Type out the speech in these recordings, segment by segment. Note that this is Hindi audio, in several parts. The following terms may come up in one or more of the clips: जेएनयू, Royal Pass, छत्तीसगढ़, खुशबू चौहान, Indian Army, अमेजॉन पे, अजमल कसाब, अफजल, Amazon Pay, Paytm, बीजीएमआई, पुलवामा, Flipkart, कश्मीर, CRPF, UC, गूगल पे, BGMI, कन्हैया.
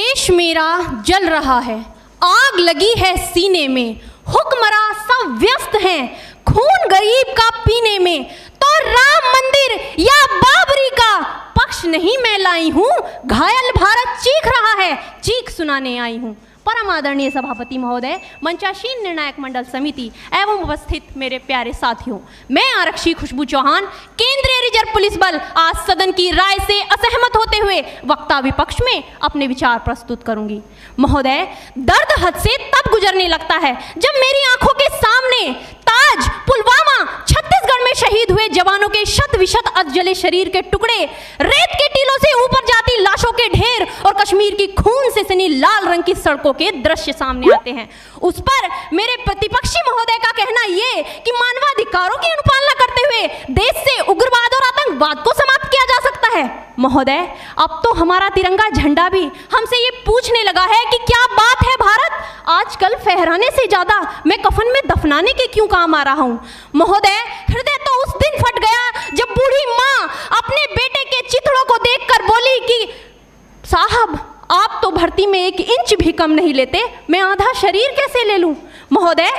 देश मेरा जल रहा है, आग लगी है सीने में, हुक्मरां सब व्यस्त हैं खून गरीब का पीने में, तो राम मंदिर या बाबरी का पक्ष नहीं मैं लाई हूँ, घायल भारत चीख रहा है, चीख सुनाने आई हूँ। परम आदरणीय सभापति महोदय, मंचासीन निर्णायक मंडल समिति एवं उपस्थित मेरे प्यारे साथियों, मैं आरक्षी खुशबू चौहान, केंद्रीय रिजर्व पुलिस बल, आज सदन की राय से असहमत होते हुए वक्ता विपक्ष में अपने विचार प्रस्तुत करूंगी। महोदय, दर्द हद से तब गुजरने लगता है जब मेरी आंखों के सामने ताज, पुलवामा, छत्तीसगढ़ में शहीद हुए जवानों के शत विशत अधजले शरीर के टुकड़े, रेत के टीलों से ऊपर जाती लाशों के ढेर और कश्मीर की खून से सनी लाल रंग की सड़कों के दृश्य सामने आते हैं। उस पर मेरे प्रतिपक्षी महोदय का कहना ये कि मानवाधिकारों की अनुपालना करते हुए देश से उग्रवाद और आतंकवाद को समाप्त किया जा सकता है। महोदय, अब तो हमारा तिरंगा झंडा भी हमसे ये पूछने लगा है कि क्या बात है भारत, आजकल फहराने से ज्यादा मैं कफन में दफनाने के क्यों काम आ रहा हूं। महोदय, हृदय तो उस दिन फट गया जब बूढ़ी माँ अपने बेटे के चिथड़ों को देखकर बोली कि साहब, आप तो भर्ती में एक इंच भी कम नहीं लेते, मैं आधा शरीर कैसे ले लूं। महोदय,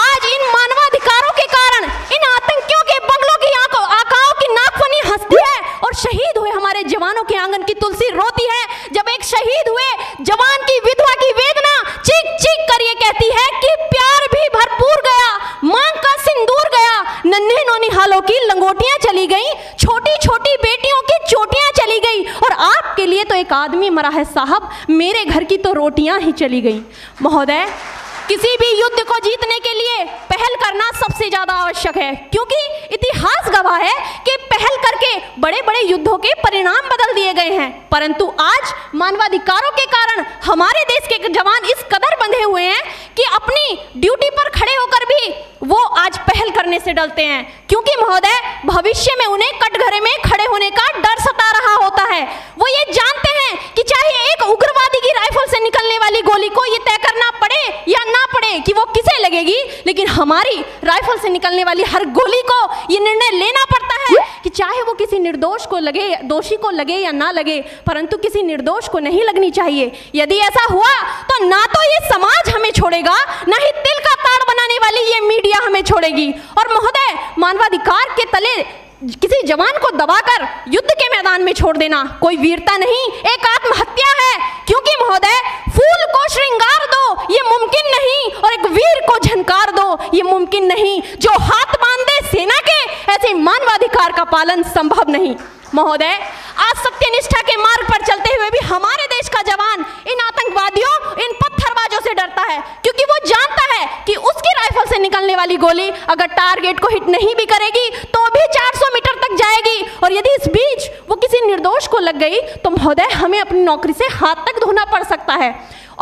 आज इन मानवाधिकारों के कारण इन आतंकियों के बंगलों की आकाओं की नागफनी हंसती है और शहीद हुए हमारे जवानों के आंगन की तुलसी रोती है, जब एक शहीद हुए जवान की विधवा की वेदना चीख चीख कर ये कहती है कि प्यार भी भरपूर गया, मांग का सिंदूर गया, नन्हे नौनिहालों की लंगोटियां चली गई, छोटी छोटी बेटियों की चोटियां चली गई और आपके लिए तो एक आदमी मरा है साहब, मेरे घर की तो रोटियां ही चली गई। महोदय, किसी भी युद्ध को जीतने के लिए पहल करना सबसे ज्यादा आवश्यक है, क्योंकि इतिहास गवाह है कि पहल करके बड़े बड़े युद्धों के परिणाम बदल दिए गए हैं, परंतु आज मानवाधिकारों के कारण हमारे देश के जवान इस कदर बंधे हुए हैं कि अपनी ड्यूटी पर खड़े होकर भी वो आज पहल करने से डरते हैं, क्योंकि महोदय, भविष्य में उन्हें कटघरे में खड़े होने का डर सता रहा होता है। वो ये जानते हैं कि चाहे एक उग्रवादी की राइफल से निकलने वाली गोली को ये तय करना पड़े या ना पड़े कि वो किसे लगेगी, लेकिन हमारी राइफल से निकलने वाली हर गोली को ये निर्णय लेना पड़ता है कि चाहे वो किसी निर्दोष को लगे, दोषी को लगे या ना लगे, परंतु किसी निर्दोष को नहीं लगनी चाहिए। यदि ऐसा हुआ तो ना तो ये समाज हमें छोड़ेगा, ना ही तिल का ताड़ बनाने वाली ये मीडिया हमें छोड़ेगी। और महोदय, मानवाधिकार के तले किसी जवान को दबाकर युद्ध के मैदान में छोड़ देना कोई वीरता नहीं, एक आत्महत्या है, क्योंकि महोदय, फूल को श्रृंगार दो ये मुमकिन नहीं और एक वीर को झनकार दो ये मुमकिन नहीं, जो हाथ बांधे सेना के, ऐसे मानवाधिकार का पालन संभव नहीं। महोदय, आज सत्यनिष्ठा के मार्ग पर चलते हुए भी हमारे देश का जवान इन आतंकवादियों, इन पत्थरबाजों से डरता है, क्योंकि वो जानता है कि उसकी राइफल से निकलने वाली गोली अगर टारगेट को हिट नहीं भी करेगी तो भी 400 मीटर तक जाएगी और यदि इस बीच वो किसी निर्दोष को लग गई तो महोदय, हमें अपनी नौकरी से हाथ तक धोना पड़ सकता है।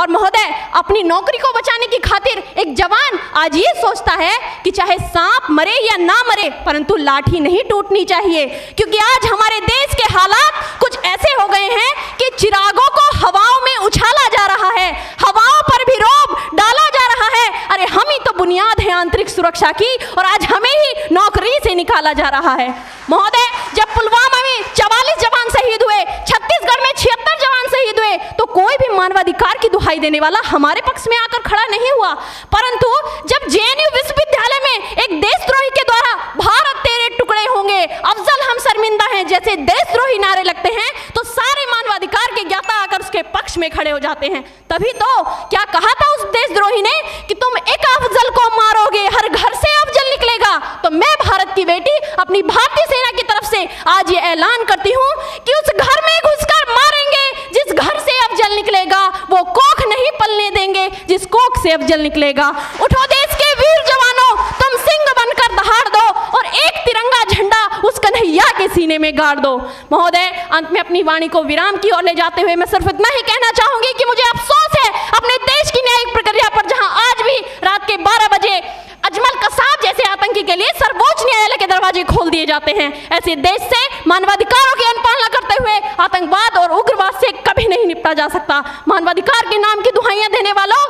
और महोदय, अपनी नौकरी को बचाने की खातिर एक जवान आज ये सोचता है कि चाहे सांप मरे या ना मरे, परंतु लाठी नहीं टूटनी चाहिए, क्योंकि आज हमारे देश के हालात कुछ ऐसे हो गए हैं कि चिरागों को हवाओं में उछाला जा रहा है, हवाओं पर भी रोब डाला जा रहा है। अरे, हम ही तो बुनियाद है आंतरिक सुरक्षा की और आज हमें ही नौकरी से निकाला जा रहा है। महोदय, जब पुलवामा में 44 जवान शहीद हुए, छत्तीसगढ़ में 76 जवान शहीद हुए, तो कोई भी मानवाधिकार की दुहाई देने वाला हमारे पक्ष में आकर खड़ा नहीं हुआ, परंतु जब जेएनयू विश्वविद्यालय में एक देशद्रोही के द्वारा भारत तेरे टुकड़े होंगे, अफजल हम शर्मिंदा हैं जैसे देशद्रोही नारे लगते हैं, तो सारे मानवाधिकार के ज्ञाता आकर उसके पक्ष में खड़े हो जाते हैं। तभी तो क्या कहा था उस देशद्रोही ने कि तुम एक अफजल को मारोगे हर घर से अफजल निकलेगा। तो मैं भारत की बेटी अपनी भारतीय सेना की तरफ से आज ये ऐलान करती हूँ कि उस घर में घुसकर मारेंगे जिस घर से अफजल निकलेगा, वो कोख नहीं पलने देंगे जिस कोख से अफजल निकलेगा। उठो देश के वीर जवानों, तुम सिंह बनकर दहाड़ दो और एक तिरंगा झंडा उस कन्हैया के सीने में गाड़ दो। महोदय, अंत में अपनी वाणी को विराम की ओर ले जाते हुए मैं सिर्फ इतना ही कहना चाहूंगी कि मुझे अफसोस है अपने देश की न्यायिक प्रक्रिया पर, जहां आज भी रात के 12 बजे अजमल कसाब जैसे आतंकी के लिए सर्वोच्च न्यायालय के दरवाजे खोल दिए जाते हैं। ऐसे देश से मानवाधिकारों की अनुपालना करते हुए आतंकवाद और उग्रवाद से कभी नहीं निपटा जा सकता। मानवाधिकार के नाम की दुहाइयां देने वालों,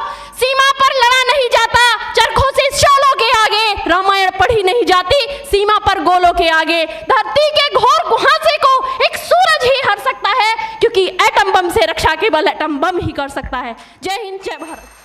सीमा पर लड़ा नहीं जाता चरखों से शोलों के आगे, रामायण पढ़ी नहीं जाती सीमा पर गोलों के आगे, धरती के घोर गुहासे को एक सूरज ही हर सकता है, क्योंकि की एटम बम से रक्षा केवल एटम बम ही कर सकता है। जय हिंद, जय भारत।